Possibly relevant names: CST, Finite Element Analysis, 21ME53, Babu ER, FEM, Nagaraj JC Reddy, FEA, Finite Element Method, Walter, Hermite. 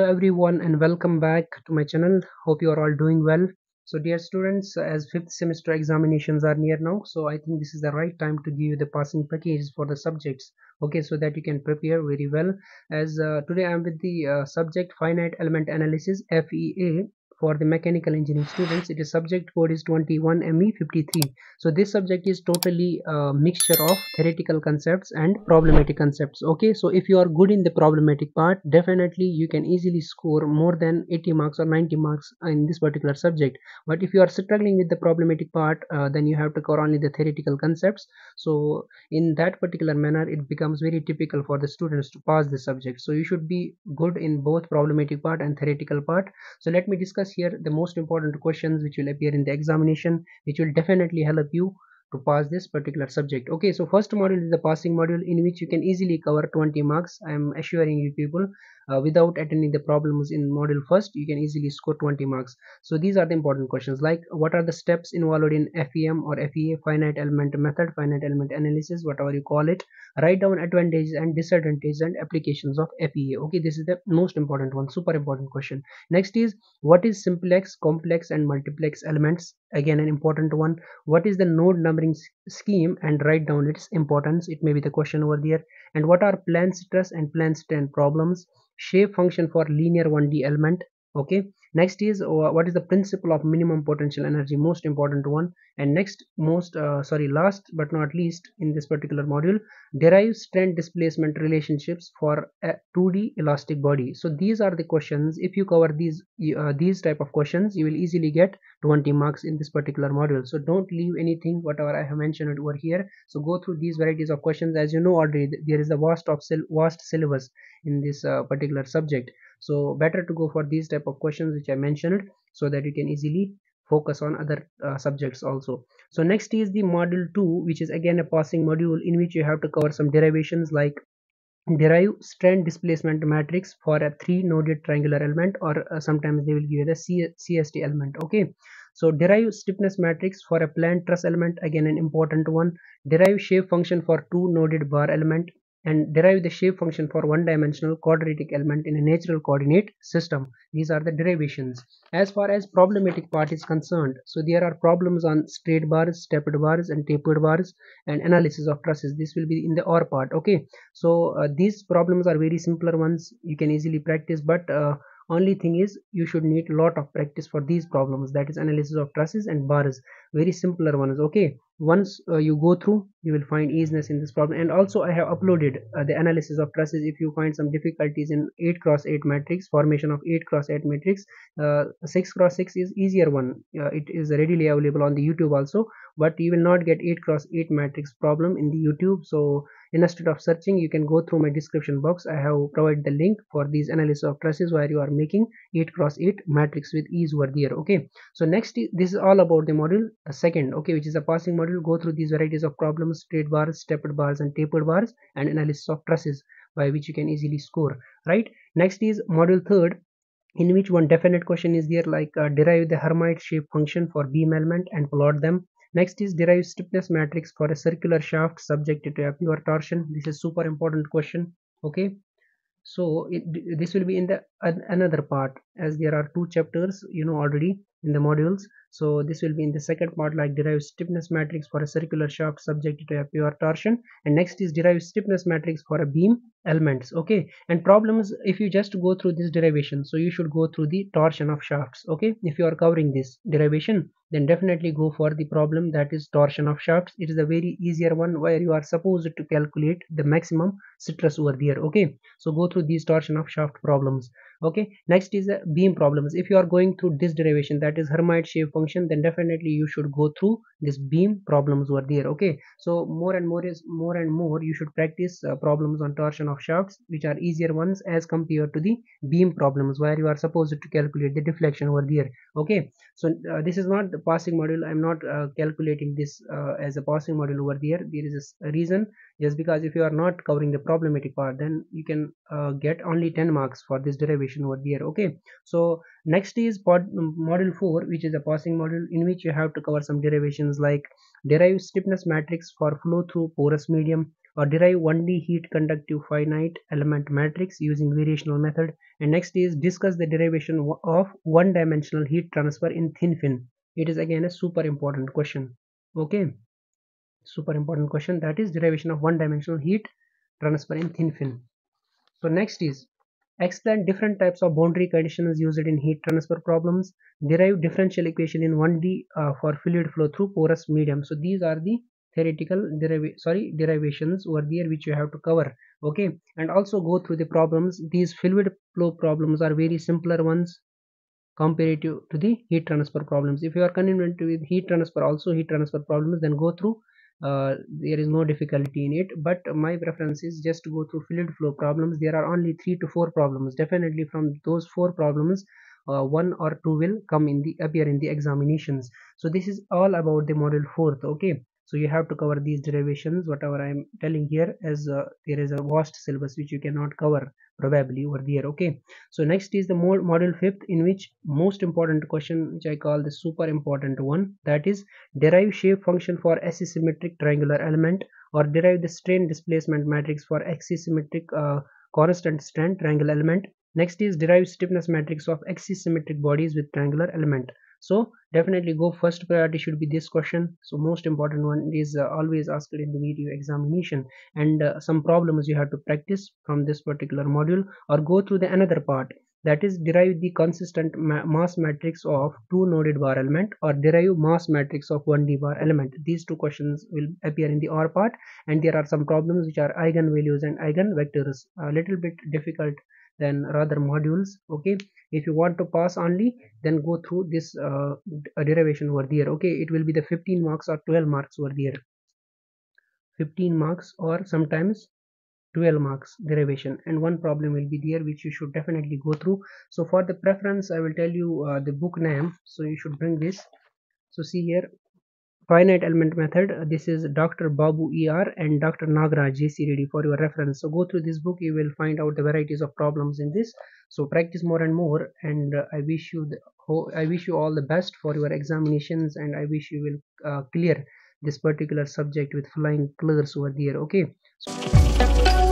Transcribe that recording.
Hello everyone and welcome back to my channel. Hope you are all doing well. So dear students, as 5th semester examinations are near now, so I think this is the right time to give you the passing packages for the subjects, okay, so that you can prepare very well. As today I am with the subject finite element analysis FEA for the mechanical engineering students. It is subject code is 21ME53. So this subject is totally a mixture of theoretical concepts and problematic concepts. Okay, so if you are good in the problematic part, definitely you can easily score more than 80 marks or 90 marks in this particular subject. But if you are struggling with the problematic part, then you have to cover only the theoretical concepts. So in that particular manner, it becomes very typical for the students to pass the subject. So you should be good in both problematic part and theoretical part. So let me discuss here the most important questions which will appear in the examination, which will definitely help you to pass this particular subject. Okay, so first module is the passing module, in which you can easily cover 20 marks. I am assuring you people, without attending the problems in module first, you can easily score 20 marks. So these are the important questions, like what are the steps involved in FEM or FEA, finite element method, finite element analysis, whatever you call it. Write down advantages and disadvantages and applications of FEA. Okay, this is the most important one, super important question. Next is, what is simplex, complex and multiplex elements? Again, an important one. What is the node numbering scheme? And write down its importance. It may be the question over there. And what are plan stress and plan strain problems? Shape function for linear 1D element. Okay, next is, what is the principle of minimum potential energy? Most important one. And next, last but not least in this particular module, derive strength displacement relationships for a 2D elastic body. So these are the questions. If you cover these type of questions, you will easily get 20 marks in this particular module. So don't leave anything whatever I have mentioned over here. So go through these varieties of questions. As you know already, there is a vast syllabus in this particular subject. So better to go for these type of questions which I mentioned, so that you can easily focus on other subjects also. So next is the module 2, which is again a passing module, in which you have to cover some derivations, like derive strength displacement matrix for a 3-noded triangular element, or sometimes they will give you the CST element. Okay, so derive stiffness matrix for a plane truss element, again an important one. Derive shape function for 2-noded bar element, and derive the shape function for 1-dimensional quadratic element in a natural coordinate system. These are the derivations. As far as problematic part is concerned, so there are problems on straight bars, stepped bars and tapered bars, and analysis of trusses. This will be in the OR part. Okay, so these problems are very simpler ones, you can easily practice, but only thing is you should need a lot of practice for these problems, that is analysis of trusses and bars, very simpler ones. Okay, once you go through, you will find easiness in this problem. And also I have uploaded the analysis of trusses. If you find some difficulties in 8x8 matrix, formation of 8x8 matrix, 6x6 is easier one. It is readily available on the YouTube also, but you will not get 8x8 matrix problem in the YouTube. So instead of searching, you can go through my description box. I have provided the link for these analysis of trusses, where you are making 8x8 matrix with ease over there. Okay, so next, this is all about the module 2nd, okay, which is a passing module. Go through these varieties of problems, straight bars, stepped bars and tapered bars, and analysis of trusses, by which you can easily score, right? Next is module 3rd, in which one definite question is there, like derive the Hermite shape function for beam element and plot them. Next is derive stiffness matrix for a circular shaft subjected to a pure torsion. This is super important question. Okay, so this will be in the another part, as there are 2 chapters, you know already, in the modules. So this will be in the 2nd part, like derive stiffness matrix for a circular shaft subjected to a pure torsion. And next is derive stiffness matrix for a beam elements. Okay, and problems, if you just go through this derivation, so you should go through the torsion of shafts. Okay, if you are covering this derivation, then definitely go for the problem that is torsion of shafts. It is a very easier one, where you are supposed to calculate the maximum stress over there. Okay, so go through these torsion of shaft problems. Okay, next is the beam problems. If you are going through this derivation, that is Hermite shape function, then definitely you should go through this beam problems over there. Okay, so more and more you should practice problems on torsion of shafts, which are easier ones as compared to the beam problems, where you are supposed to calculate the deflection over there. Okay, so this is not the passing module. I'm not calculating this as a passing module over there. There is a reason, just because if you are not covering the problematic part, then you can get only 10 marks for this derivation over there. Okay, so next is module 4, which is a passing module, in which you have to cover some derivations, like derive stiffness matrix for flow through porous medium, or derive 1D heat conductive finite element matrix using variational method. And next is discuss the derivation of one-dimensional heat transfer in thin fin. It is again a super important question. Okay, super important question, that is derivation of one-dimensional heat transfer in thin fin. So next is explain different types of boundary conditions used in heat transfer problems. Derive differential equation in 1D for fluid flow through porous medium. So these are the theoretical derivations over there which you have to cover. Okay, and also go through the problems. These fluid flow problems are very simpler ones comparative to the heat transfer problems. If you are convenient with heat transfer, also heat transfer problems, then go through. There is no difficulty in it, but my preference is just to go through fluid flow problems. There are only 3 to 4 problems. Definitely from those 4 problems, 1 or 2 will come in the appear in the examinations. So this is all about the module 4th. Okay, so you have to cover these derivations. Whatever I am telling here, as there is a vast syllabus which you cannot cover probably over there. Okay, so next is the module 5th, in which most important question, which I call the super important one, that is derive shape function for axisymmetric triangular element, or derive the strain displacement matrix for axisymmetric constant strain triangular element. Next is derive stiffness matrix of axisymmetric bodies with triangular element. So definitely go, first priority should be this question. So most important one is always asked in the video examination, and some problems you have to practice from this particular module, or go through the another part, that is derive the consistent mass matrix of 2 noded bar element, or derive mass matrix of 1D bar element. These 2 questions will appear in the OR part, and there are some problems which are eigenvalues and eigenvectors, a little bit difficult than rather modules. Okay, if you want to pass only, then go through this derivation over there. Okay, it will be the 15 marks or 12 marks over there, 15 marks or sometimes 12 marks derivation, and one problem will be there which you should definitely go through. So for the preference, I will tell you the book name, so you should bring this. So see here, finite element method. This is Dr. Babu ER and Dr. Nagaraj JC Reddy for your reference. So go through this book, you will find out the varieties of problems in this. So practice more and more, and I wish you all the best for your examinations, and I wish you will clear this particular subject with flying colors over there. Okay, so